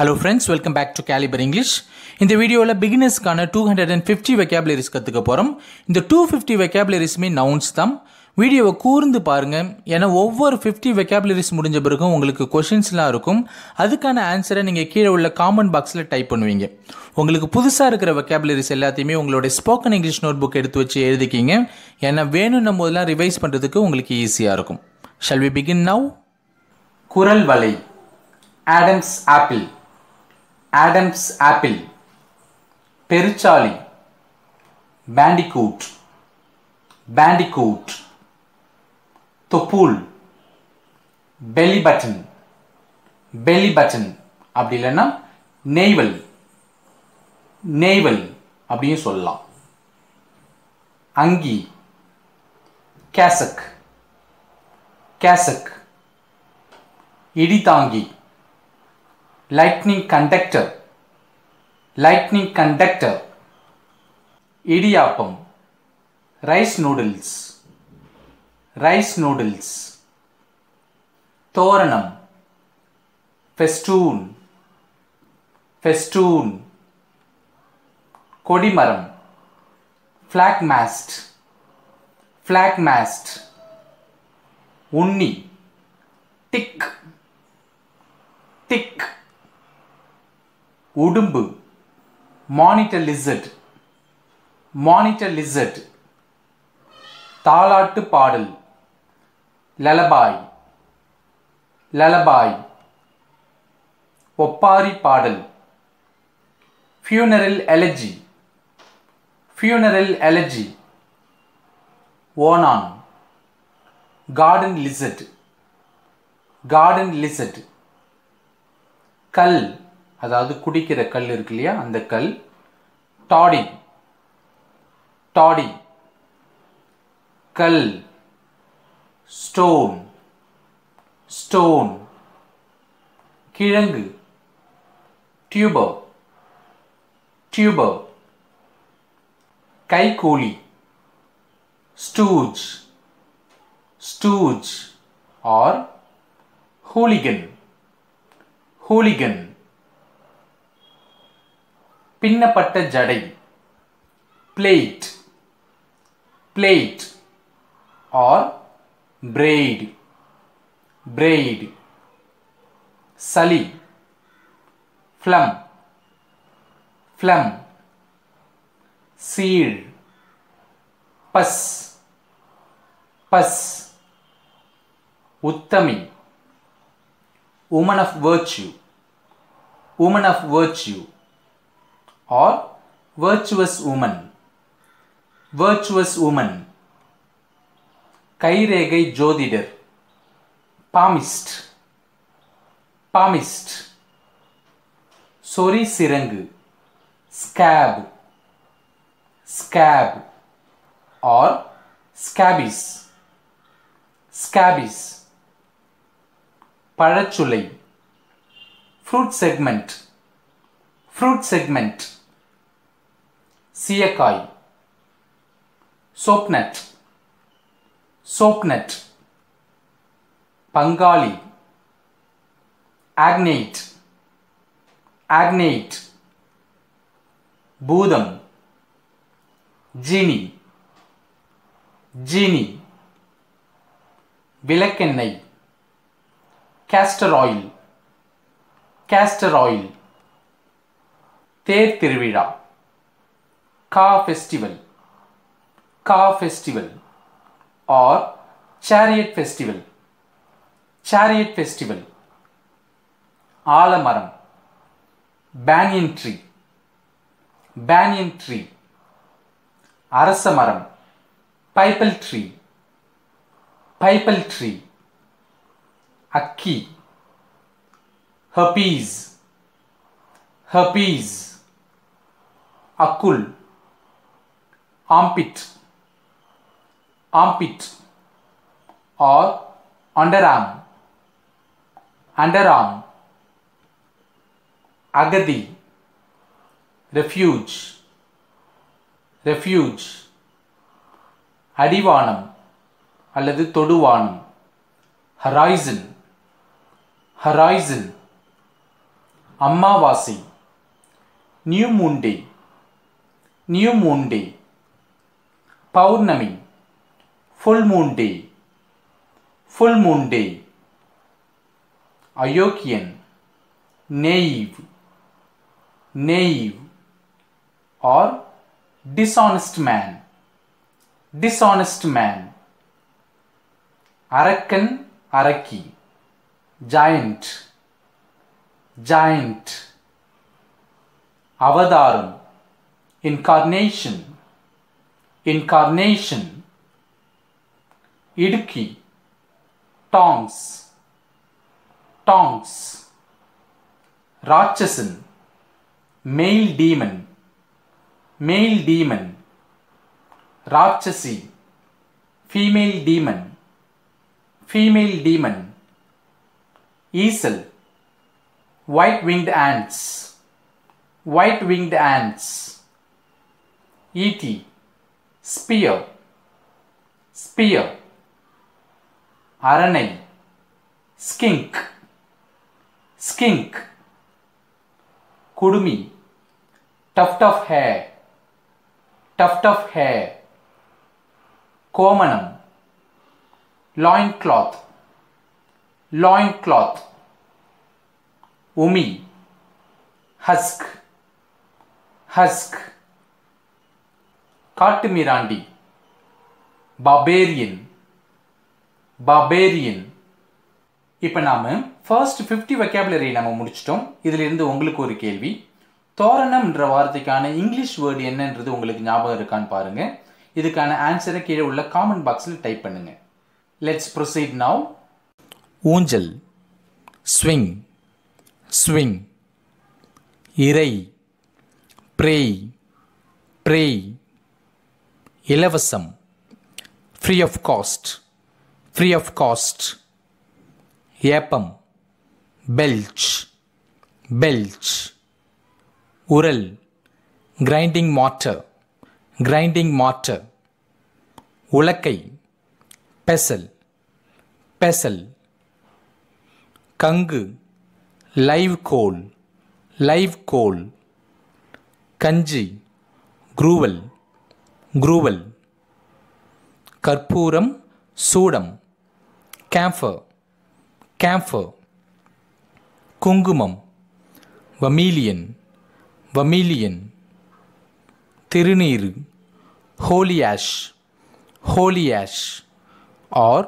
Hello friends, welcome back to Calibre English. இந்த வீடியோல beginnersக்கான 250 vocabularies கத்துக்க போறோம். இந்த 250 vocabularies மே nouns தான். வீடியோவை கூர்ந்து பாருங்க. ஏன்னா ஒவ்வொரு 50 vocabularies முடிஞ்ச பிறகு உங்களுக்கு क्वेश्चंसலாம் இருக்கும். அதுக்கான ஆன்சரை நீங்க கீழே உள்ள comment boxல டைப் பண்ணுவீங்க. உங்களுக்கு புதுசா இருக்கிற vocabularies எல்லாத்தையுமே உங்களுடைய spoken english notebook எடுத்து வச்சு எழுதிக்கிங்க. ஏன்னா வேணும் நம்ம இதெல்லாம் ரிவைஸ் பண்றதுக்கு உங்களுக்கு ஈஸியா இருக்கும். Shall we begin now? குரல் வலை. Adam's apple. Adam's apple. Perichali. Bandicoot. Bandicoot. Topul. Belly button. Belly button. Abdi illana navel. Navel. Abdiye solla. Angi. Cassock. Cassock. Iditangi. Lightning conductor. Lightning conductor. Idiyappam. Rice noodles. Rice noodles. Thoranam. Festoon. Festoon. Kodimaram. Flag mast. Flag mast. Unni. Tick. Tick. உடும்பு. Monitor lizard. Monitor lizard. தாலாட்டு பாடல். Lullaby. Lullaby. ஒப்பாரி பாடல். Funeral elegy. Funeral elegy. ஓனான். Garden lizard. Garden lizard. கல். அதாவது குடிக்கிற கல் இருக்கு இல்லையா, அந்த கல். டாடி. டாடி. கல். ஸ்டோன். ஸ்டோன். கிழங்கு. டியூபர். டியூபர். கைகூலி. Stooge. Stooge or hooligan. Hooligan. பின்னப்பட்ட ஜடை. Plait. Plait or braid. Braid. சளி. ஃப்ளம். ஃப்ளம். சீழ். பஸ். பஸ். உத்தமி. Woman of virtue. Woman of virtue or virtuous woman. Virtuous woman. Kairegai Jodidar. Palmist. Palmist. Sori Sirangu. Scab. Scab or scabies. Scabies. Parachulai. Fruit segment. Fruit segment. Siyakai. Soapnut. Soapnut. Pangali. Agnate. Agnate. Budam. Genie. Genie. Vilakennai. Castor oil. Castor oil. தேர் திருவிழா. Car festival. Car festival or chariot festival. Chariot festival. ஆலமரம். Banyan tree. Banyan tree. அரச மரம். பைப்பிள் tree. பைப்பிள் tree. அக்கி. Herpes. ஹப்பீஸ். Akul. Armpit. Armpit or underarm. Underarm. Agadi. Refuge. Refuge. Adivanam அல்லது தொடுவானம். Horizon. Horizon. अम्मावासी, new moon day, new moon day, पौर्णमी, full moon day, full moon day, अयोग्यन, naive, naive or dishonest man, dishonest man, अरक्कन अरक्की, giant, giant, अवतारम, incarnation, incarnation, इडुक्की, tongs, tongs, राक्षसन, मेल डीमन, मेल डीमन, राक्षसी, female demon, female demon, ईसल, white winged ants, white winged ants, ET, spear, spear, aranai, skink, skink, kudumi, tuft of hair, tuft of hair, komanam, loincloth, loincloth, उमी, husk, husk, काटमीरांडी, barbarian, barbarian. இப்ப நாம first 50 vocabulary நாம முடிச்சிட்டோம். இதில இருந்து உங்களுக்கு ஒரு கேள்வி, தோரணம்ன்ற வார்த்தைக்கான இங்கிலீஷ் வேர்ட் என்னன்றது உங்களுக்கு ஞாபகம் இருக்கான்னு பாருங்க. இதுக்கான ஆன்சரை கீழே உள்ள காமெண்ட் பாக்ஸ்ல டைப் பண்ணுங்க. லெட்ஸ் ப்ரோசீட் நவ. ஊஞ்சல், ஸ்விங், swing, இறை, pray, pray, இலவசம், free of cost, free of cost, ஏப்பம், belch, belch, உரல், grinding mortar, grinding mortar, உலக்கை, pestle, pestle, Gangu, live coal, live coal, kanji, gruel, gruel, karpooram, soodam, camphor, camphor, kungumam, vermilion, vermilion, thiruneeru, holy ash, holy ash or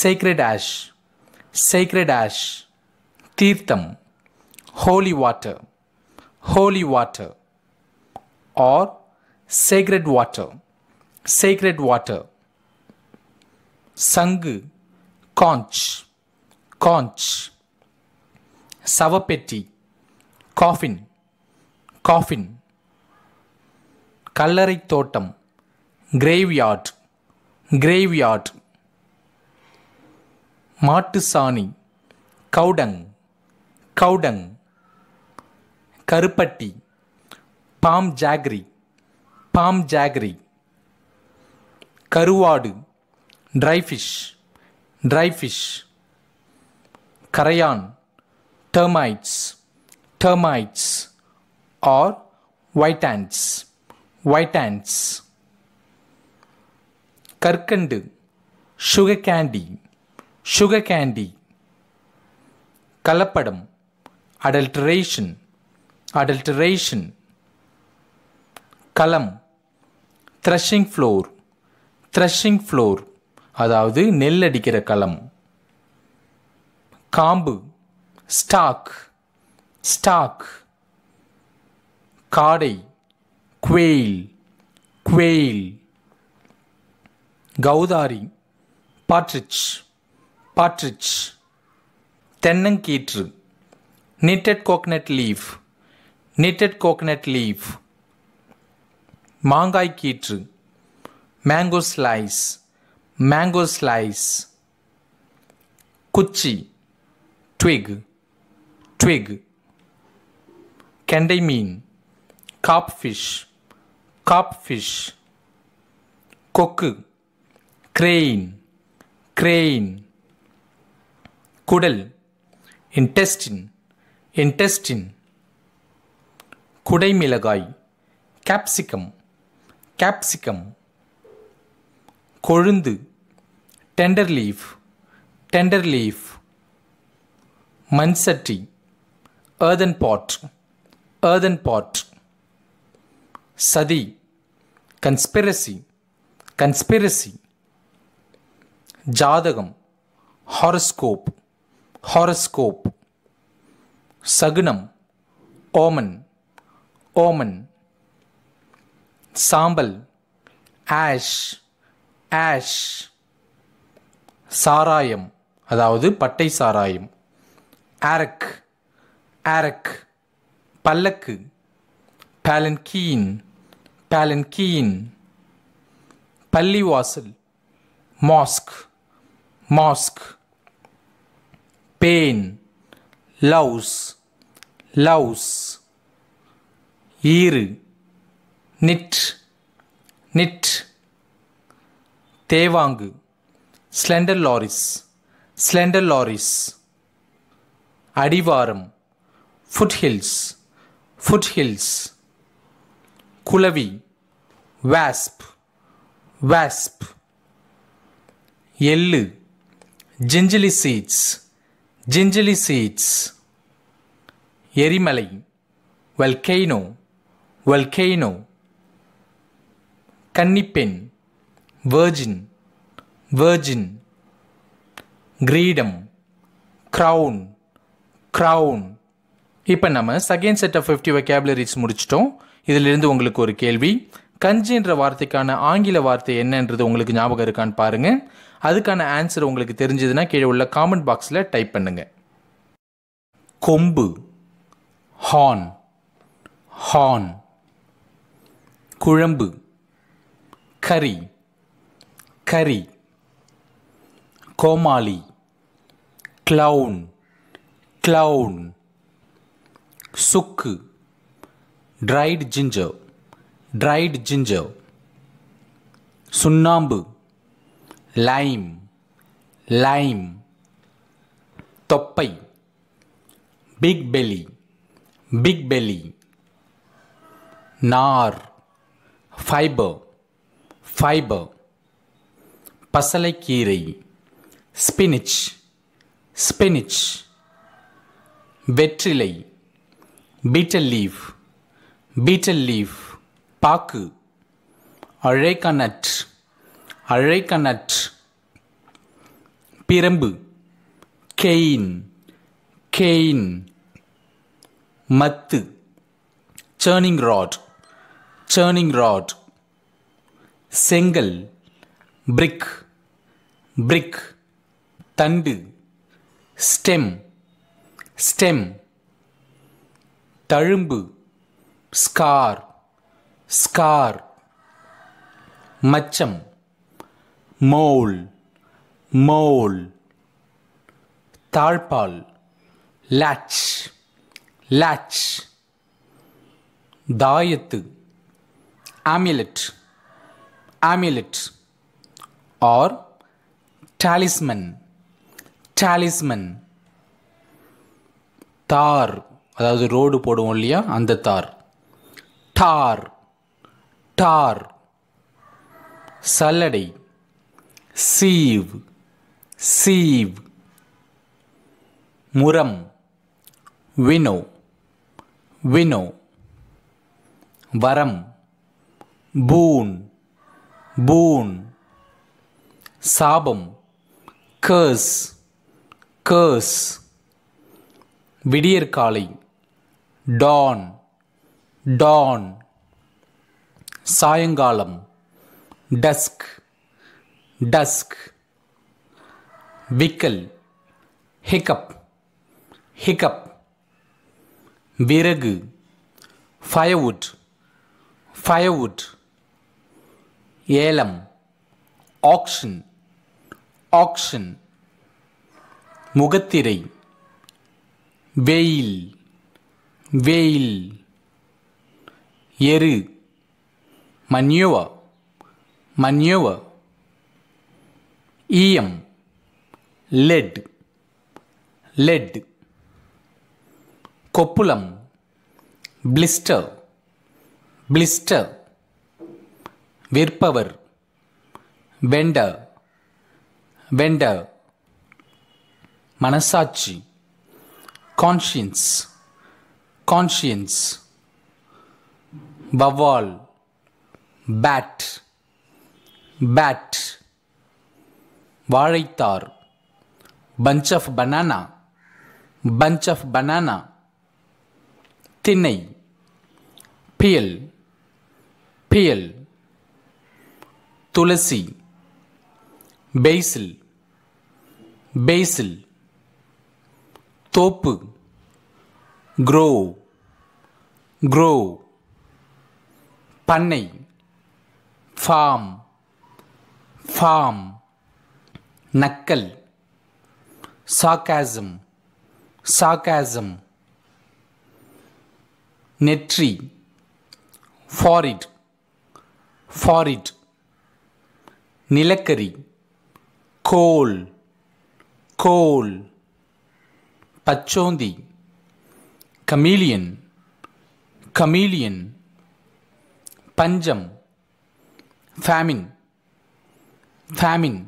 sacred ash, sacred ash, Tirtham, holy water, or sacred water, Sangu, conch, conch, Savapeti, coffin, coffin, Kallarai Thotam, graveyard, graveyard, Mattusani, Cowdung, Cowdung, Karupatti, Palm Jaggery, Palm Jaggery, Karuvadu, Dry Fish, Dry Fish, Karayan, Termites, Termites or White Ants, White Ants, Karkandu, Sugar Candy, Sugar Candy, Kalapadam, adulteration, adulteration, Kalam, threshing floor, threshing floor, அதாவது நெல் அடிக்கிற களம். காம்பு, stalk, stalk, காடை, quail, quail, கௌதாரி, partridge, partridge, தென்னங்கீற்று, knitted coconut leaf, மாங்காய் கீற்று, mango slice, குச்சி, twig, twig, கெண்டை மீன், carp fish, கொக்கு, crane, crane, குடல், intestine, intestine, குடைமிளகாய், capsicum, capsicum, கொழுந்து, tender leaf, tender leaf, மண்சட்டி, earthen pot, earthen pot, சதி, conspiracy, conspiracy, ஜாதகம், horoscope, horoscope, சகுனம், omen, omen, சாம்பல், ash, ash, சாராயம், அதாவது பட்டை சாராயம், அரக், அரக், பல்லக்கு, palanquin, palanquin, பள்ளிவாசல், mosque, mosque, pain, louse, louse, ஈறு, knit, knit, தேவாங்கு, slender lorries, slender lorries, அடிவாரம், foothills, foothills, குளவி, wasp, wasp, எள்ளு, gingerly seeds, எரிமலை, volcano, volcano, கன்னிப்பெண், virgin, virgin, கிரீடம், crown, crown. இப்போ நம்ம செகண்ட் செட் ஆஃப் 50 வெக்காபுலரிஸ் முடிச்சிட்டோம். இதிலிருந்து உங்களுக்கு ஒரு கேள்வி, கஞ்சின்ற வார்த்தைக்கான ஆங்கில வார்த்தை என்னன்றது உங்களுக்கு ஞாபகம் இருக்கான்னு பாருங்கள். அதுக்கான ஆன்சர் உங்களுக்கு தெரிஞ்சதுன்னா கீழே உள்ள காமெண்ட் பாக்ஸில் டைப் பண்ணுங்கள். கொம்பு, ஹார்ன், ஹார்ன், குழம்பு, கறி, கறி, கோமாளி, கிளவுன், கிளவுன், சுக்கு, dried ginger, dried ginger, சுண்ணாம்பு, lime, lime, தொப்பை, big belly, big belly, நார், fiber, fiber, பசலைக்கீரை, spinach, spinach, வெற்றிலை, beetle leaf, beetle leaf, பாக்கு, அழைக்கநட், அழைக்கநட், பிரம்பு, கெயின், கெயின், மத்து, churning rod, churning rod, செங்கல், brick, brick, தண்டு, stem, stem, தழும்பு, scar, scar, மச்சம், mole, mole, தாழ்பால், latch, latch, தாயத்து, amulet, amulet, or talisman, talisman, தார், அதாவது ரோடு போடுவோம் இல்லையா அந்த தார், தார், தார், சல்லடை, சீவ், சீவ், முரம், வினோ, வினோ, வரம், பூன், பூன், சாபம், கர்ஸ், கர்ஸ், விடியற்காலை, டான், டான், சாயங்காலம், டஸ்க், டஸ்க், விக்கல், ஹிக்கப், ஹிக்கப், விறகு, ஃபயர்வுட், ஃபயர்வுட், ஏலம், ஆக்ஷன், ஆக்ஷன், முகத்திரை, வெயில், வெயில், எரு, manure, manure, ஈயம், lead, lead, कोपुलम, ब्लिस्टर, ब्लिस्टर, विर्पवर, वेंडर, वेंडर, मनसाची, कॉन्शियंस, कॉन्शियंस, बवाल, बैट, बैट, वारैतार, bunch of banana, bunch of banana, तिन्नई, पील, पील, तुलसी, बेसिल, बेसिल, तोप, ग्रो, ग्रो, पन्नई, फार्म, फार्म, नक्कल, sarcasm, sarcasm, नेत्री, forehead, forehead, नीलकरी, coal, coal, पच्चौंदी, chameleon, chameleon, पंजम, famine, famine,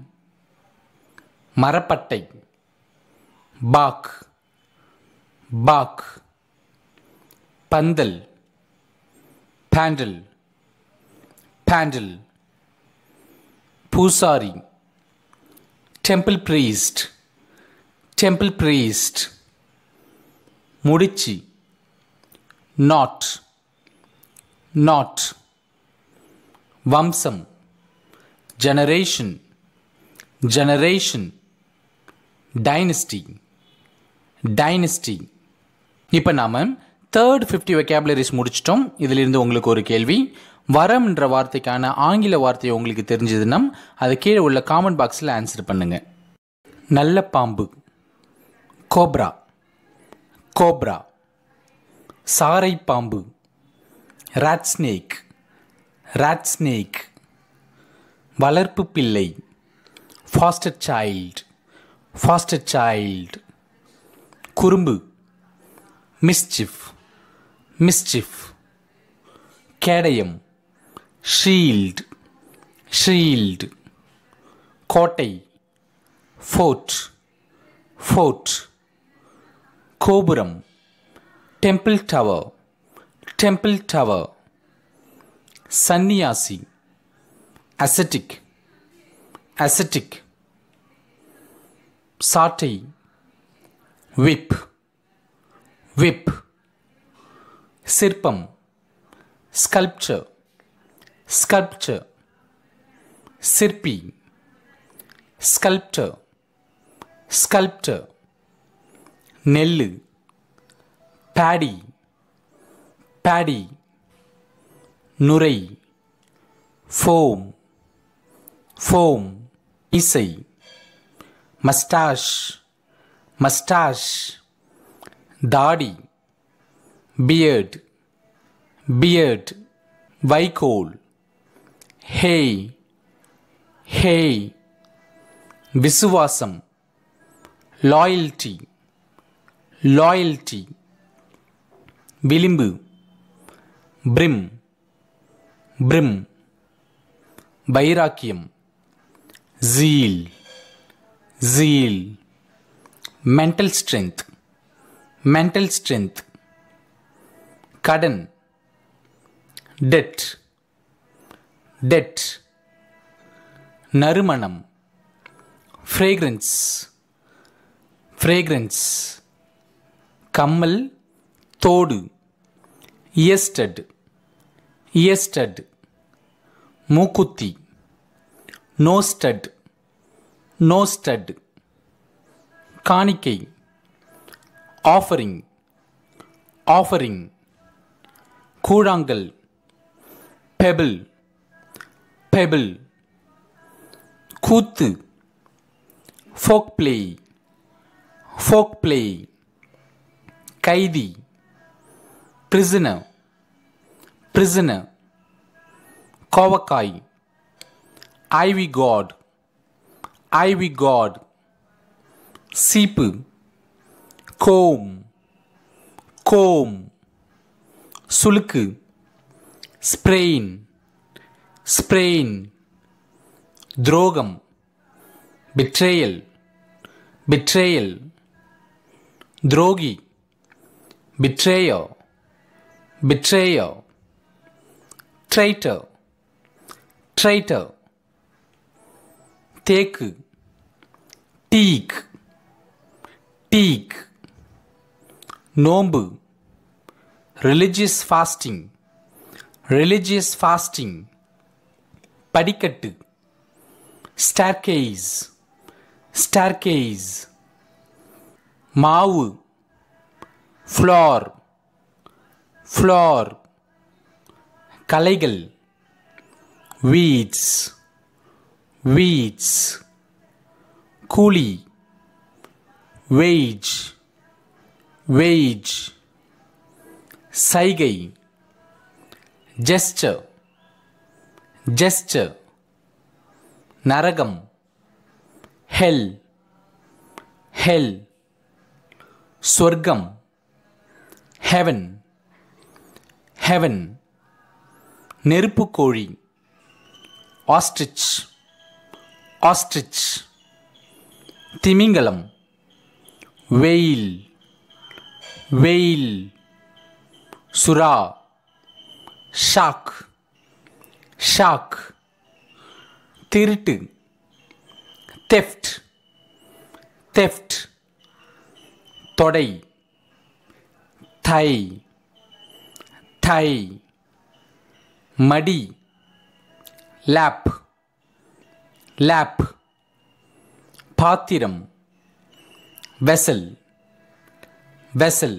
मरपट्टை, bark, bark, पंदल, पैंडल, पैंडल, पूसारी, टेम्पल प्रीस्ट, मुड़िच्ची, नॉट, नॉट, वंशम, जनरेशन, जनरेशन, डायनेस्टी, डायनेस्टी, इप्पो नाम Third 50 vocabularies முடிச்சிட்டோம். இதிலிருந்து உங்களுக்கு ஒரு கேள்வி, வரம்ன்ற வார்த்தைக்கான ஆங்கில வார்த்தை உங்களுக்கு தெரிஞ்சதுன்னா அது கீழே உள்ள காமெண்ட் பாக்ஸில் ஆன்சர் பண்ணுங்க. நல்ல பாம்பு, கோப்ரா, கோப்ரா, சாரை பாம்பு, ராட் ஸ்னேக், ராட் ஸ்னேக், வளர்ப்பு பிள்ளை, ஃபாஸ்டர் சைல்டு, ஃபாஸ்டர் சைல்டு, குறும்பு, மிஸ்சிஃப், மிஸ்சிஃப், கேடயம், ஷீல்டு, ஷீல்டு, கோட்டை, ஃபோர்ட், ஃபோர்ட், கோபுரம், டெம்பிள் டவர், டெம்பிள் டவர், சன்னியாசி, அசெட்டிக், அசெட்டிக், சாட்டை, whip, whip, sirpam, sculpture, sculpture, sirpi, sculptor, sculptor, nellu, paddy, paddy, nurai, foam, foam, isai, mustache, mustache, दाढ़ी, beard, beard, வைக்கோல், hey, hey, விசுவாசம், loyalty, loyalty, விளிம்பு, brim, brim, வைராக்கியம், zeal, zeal, mental strength, mental strength, கடன், debt, debt, நறுமணம், fragrance, fragrance, கம்மல், தோடு, ear stud, ear stud, மூக்குத்தி, nose stud, nose stud, காணிக்கை, offering, offering, கூழாங்கல், pebble, pebble, கூத்து, folk play, folk play, கைதி, prisoner, prisoner, கோவக்காய், ivy god, ivy god, சீப்பு, comb, comb, சுளுக்கு, sprain, sprain, துரோகம், betrayal, betrayal, துரோகி, betrayer, betrayer, traitor, traitor, தேக்கு, teak, teak, நோம்பு, religious fasting, religious fasting, படிக்கட்டு, staircase, staircase, மாவு, floor, floor, கலைகள், weeds, weeds, கூலி, wage, wage, சைகை, gesture, gesture, நரகம், hell, hell, சொர்க்கம், heaven, heaven, நெருப்புக்கோழி, ostrich, ostrich, திமிங்கலம், whale, whale, சுறா, shark, shark, திருட்டு, theft, theft, தொடை, thigh, thigh, மடி, lap, lap, பாத்திரம், vessel, vessel,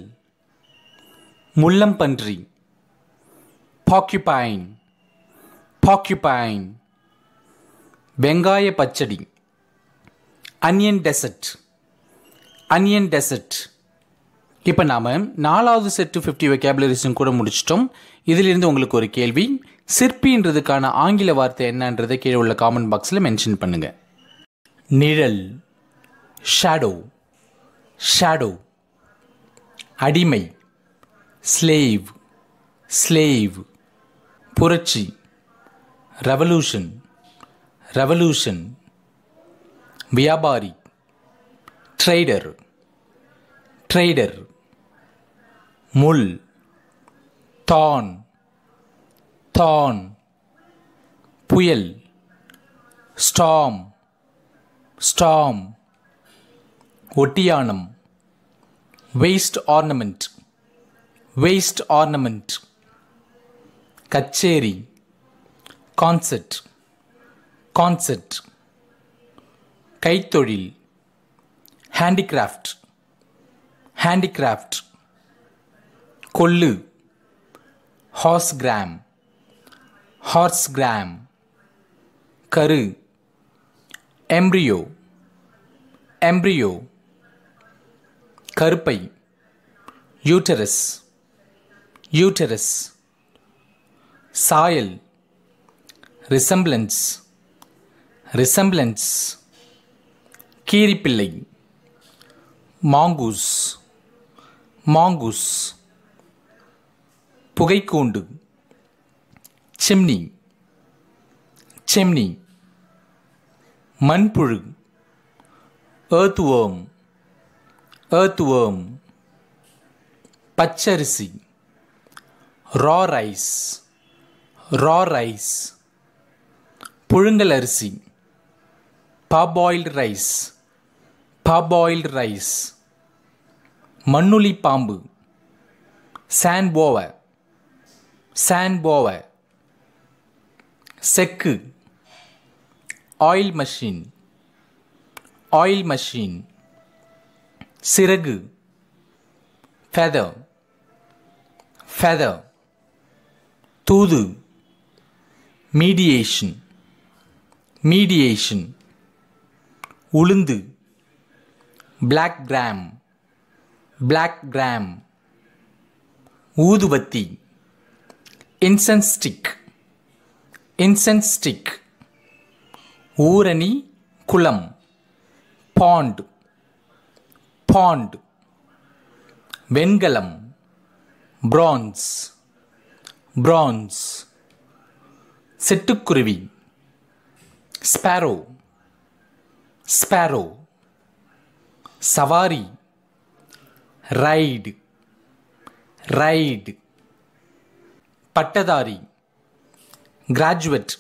முள்ளம்பன்றி, porcupine, porcupine, வெங்காய பச்சடி, onion desert, onion desert. இப்போ நாம் 4வது செட் டு 50 வெக்காபுலரிஸும் கூட முடிச்சிட்டோம். இதிலிருந்து உங்களுக்கு ஒரு கேள்வி, சிற்பின்றதுக்கான ஆங்கில வார்த்தை என்னன்றதை கீழே உள்ள காமெண்ட் பாக்ஸில் மென்ஷன் பண்ணுங்க. நிழல், ஷேடோ, ஷேடோ, அடிமை, ஸ்லேவ், ஸ்லேவ், புரட்சி, ரெவல்யூஷன், ரெவல்யூஷன், வியாபாரி, ட்ரேடர், ட்ரேடர், முள், தான், தான், புயல், ஸ்டார்ம், ஸ்டார்ம், ஒட்டியானம், waist ornament, waist ornament, kacheri, concert, concert, கைத்தொழில், handicraft, handicraft, கொள்ளு, horsegram, horsegram, கரு, embryo, embryo, கருப்பை, uterus, uterus, சாயல், resemblance, resemblance, கீரிப்பிள்ளை, mongoose, mongoose, புகைக்கூண்டு, chimney, chimney, மண்புழு, earthworm, earthworm, பச்சரிசி, raw rice, raw rice, புழுங்கல் அரிசி, parboiled rice, parboiled rice, மண்ணுளி பாம்பு, sandbower, sandbower, செக்கு, oil machine, oil machine, சிறகு, feather, feather, தூது, mediation, mediation, உளுந்து, black gram, black gram, ஊதுபத்தி, incense stick, incense stick, ஊரணி, குளம், pond, pond, வெண்கலம், bronze, bronze. சிட்டுக்குருவி, sparrow, sparrow. சவாரி, ride, ride. பட்டதாரி, graduate,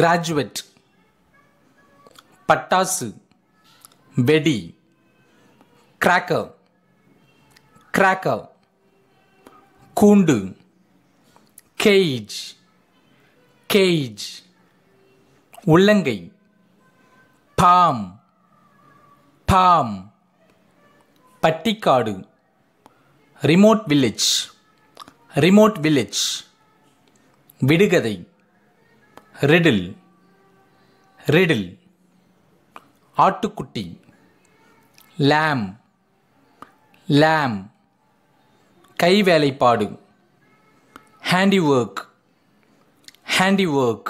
graduate. பட்டாசு, வெடி, cracker, cracker. கூண்டு, cage, cage. உள்ளங்கை, palm, palm. பட்டிக்காடு, remote village, remote village. விடுகதை, riddle, riddle. ஆட்டுக்குட்டி, lamb, lamb. கைவேலைப்பாடு, handiwork, handiwork.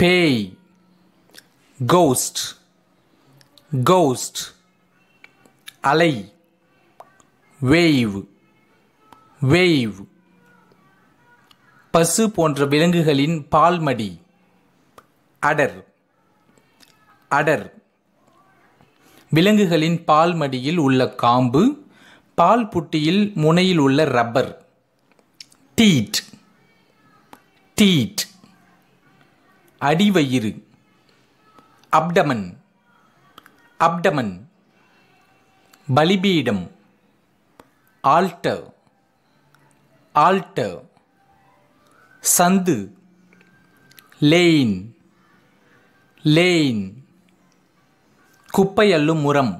பேய், ghost, ghost. அலை, wave, wave. பசு போன்ற விலங்குகளின் பால்மடி, அடர், அடர். விலங்குகளின் பால்மடியில் உள்ள காம்பு, பால் புட்டியில் முனையில் உள்ள ரப்பர், டீட், டீட். அடிவயிறு, அப்டமன், அப்டமன். பலிபீடம், ஆல்டர், ஆல்டர். சந்து, லேன், லேன். குப்பை அள்ளும் முறம்,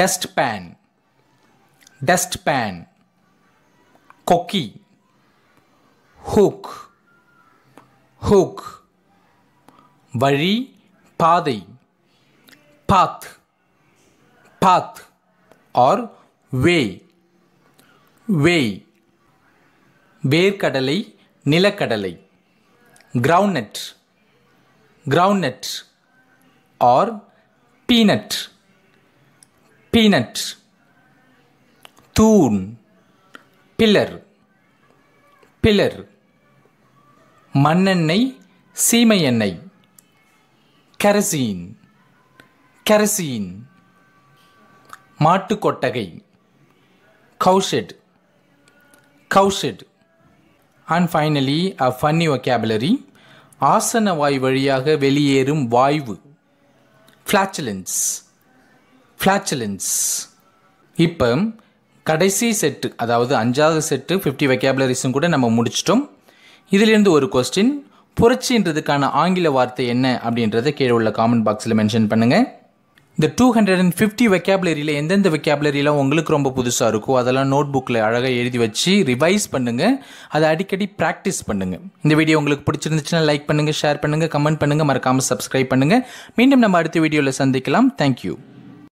டஸ்ட் பேன், டஸ்ட் பேன். கொக்கி, ஹூக், ஹூக். வழி, பாதை, path, path. Or way, way. வேர்க்கடலை, நிலக்கடலை, groundnut, groundnut. Or peanut, peanut. தூண், பில்லர், பில்லர். மண்ணெண்ணெய், சீமை எண்ணெய், kerosene, kerosene. மாட்டுக்கொட்டகை, cowshed, cowshed. And finally a funny vocabulary. ஆசன வாய் வழியாக வெளியேறும் வாய்வு, flatulence, flatulence. இப்போ கடைசி செட்டு, அதாவது அஞ்சாவது செட்டு 50 வெக்காபுலரிஸும் கூட நம்ம முடிச்சிட்டோம். இதிலிருந்து ஒரு கொஸ்டின், புரட்சின்றதுக்கான ஆங்கில வார்த்தை என்ன அப்படின்றத கீழே உள்ள காமெண்ட் பாக்ஸில் மென்ஷன் பண்ணுங்கள். இந்த 250 வெக்காபுலரியில் எந்தெந்த வெக்காபுலரிலாம் உங்களுக்கு ரொம்ப புதுசாக இருக்கோ அதெல்லாம் நோட் புக்கில் அழகாக எழுதி வச்சு ரிவைஸ் பண்ணுங்கள். அதை அடிக்கடி ப்ராக்டிஸ் பண்ணுங்கள். இந்த வீடியோ உங்களுக்கு பிடிச்சிருந்துச்சுன்னா லைக் பண்ணுங்கள், ஷேர் பண்ணுங்கள், கமெண்ட் பண்ணுங்கள், மறக்காமல் சப்ஸ்கிரைப் பண்ணுங்கள். மீண்டும் நம்ம அடுத்த வீடியோவில் சந்திக்கலாம். தேங்க்யூ.